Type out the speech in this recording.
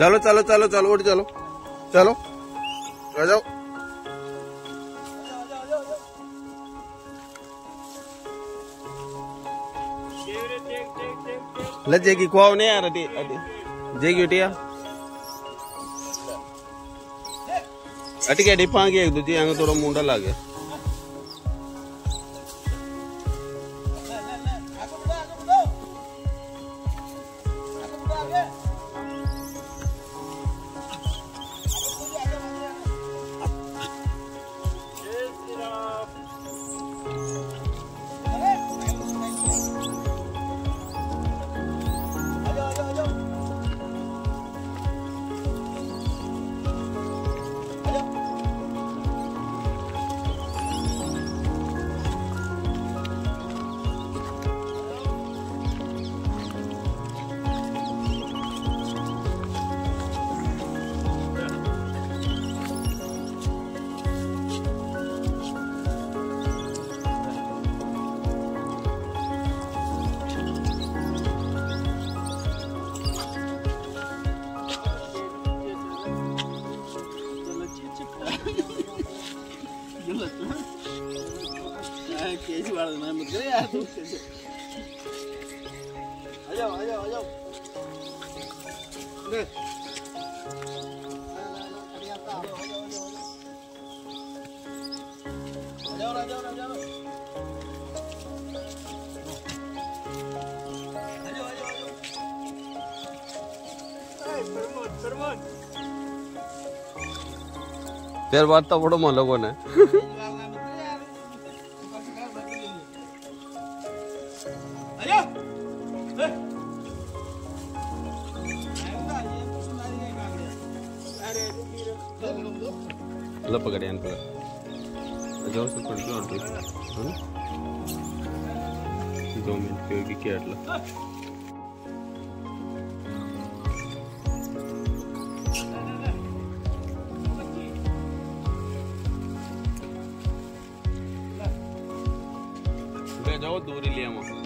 चलो चलो चलो चलो उठ चलो चलो आ जाओ। ले जेगी कुआओ नहीं यार अटी अटी जेगी उठिया अटके डिपांगी एक दूजी आगे थोड़ा मुंडा ला गया। ત્યારબાદ તો પડો માં લોકોને પકડ્યા એટલા दूरी लिया।